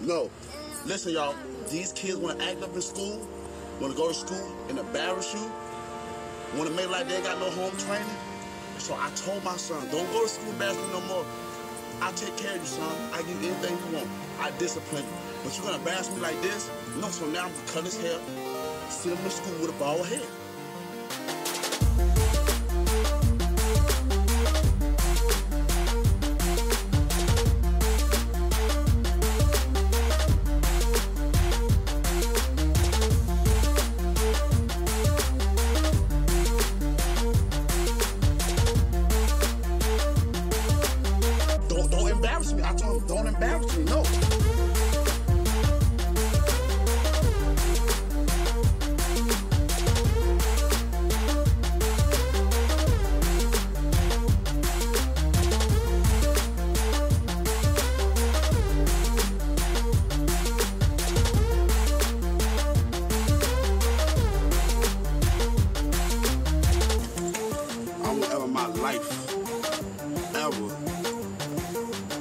No. Listen, y'all. These kids want to act up in school, want to go to school and embarrass you, want to make like they ain't got no home training. So I told my son, don't go to school embarrassing no more. I take care of you, son. I give you anything you want. I discipline you. But you're going to embarrass me like this? No, so now I'm going to cut his hair, send him to school with a bald head. Don't embarrass me, no. I will ever in my life, ever,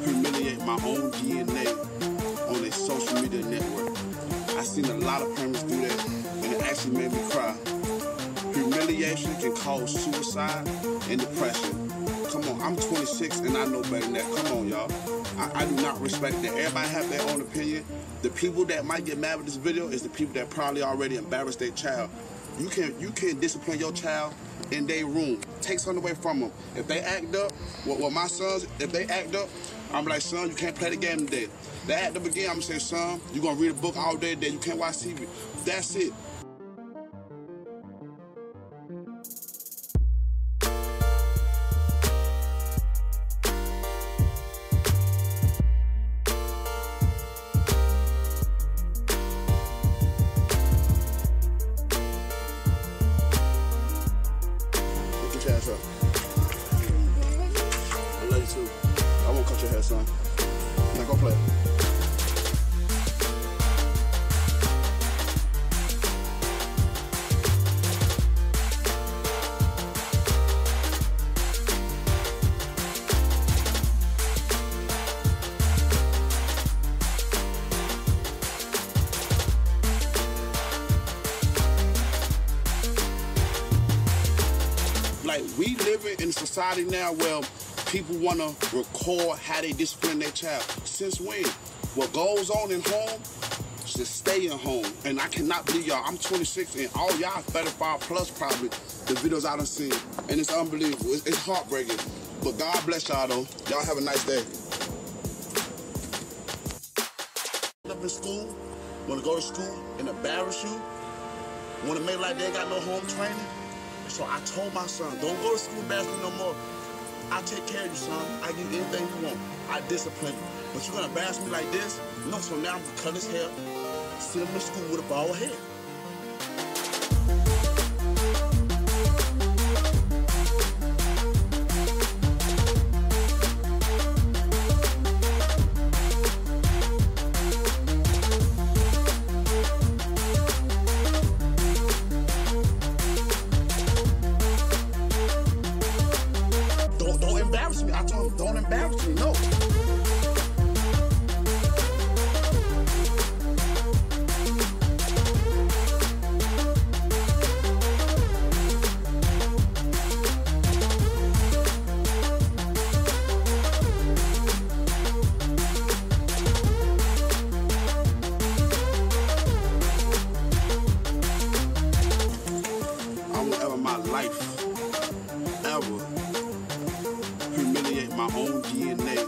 humiliate my own DNA on a social media network. I seen a lot of parents do that, and it actually made me cry. Humiliation can cause suicide and depression. Come on, I'm 26 and I know better than that. Come on, y'all. I do not respect that. Everybody have their own opinion. The people that might get mad with this video is the people that probably already embarrassed their child. You can discipline your child in their room. Take something away from them. If they act up, well, my sons, if they act up, I'm like, son, you can't play the game today. They act up again, I'm gonna say, son, you're gonna read a book all day today. You can't watch TV. That's it. Ass up. I love you too. I won't cut your hair, son. Now go play. Like, we live in a society now where people want to record how they discipline their child. Since when? What goes on in home should stay in home. And I cannot believe y'all. I'm 26 and all y'all 35 plus probably the videos I done seen. And it's unbelievable. It's heartbreaking. But God bless y'all though. Y'all have a nice day. Up in school, want to go to school and embarrass you. Want to make like they ain't got no home training. So I told my son, don't go to school embarrassing no more. I take care of you, son. I give you anything you want. I discipline you. But you're going to embarrass me like this? No, so now I'm going to cut his hair, send him to school with a bald head. Don't embarrass me, no. I will ever in my life, ever, humiliate my own DNA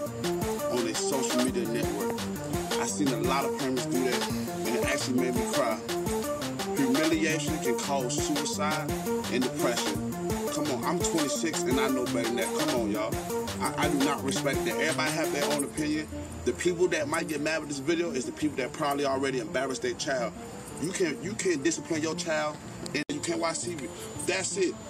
on a social media network. I seen a lot of parents do that, and it actually made me cry. Humiliation can cause suicide and depression. Come on, I'm 26 and I know better than that. Come on, y'all. I do not respect that. Everybody have their own opinion. The people that might get mad with this video is the people that probably already embarrassed their child. You can discipline your child and you can't watch TV. That's it.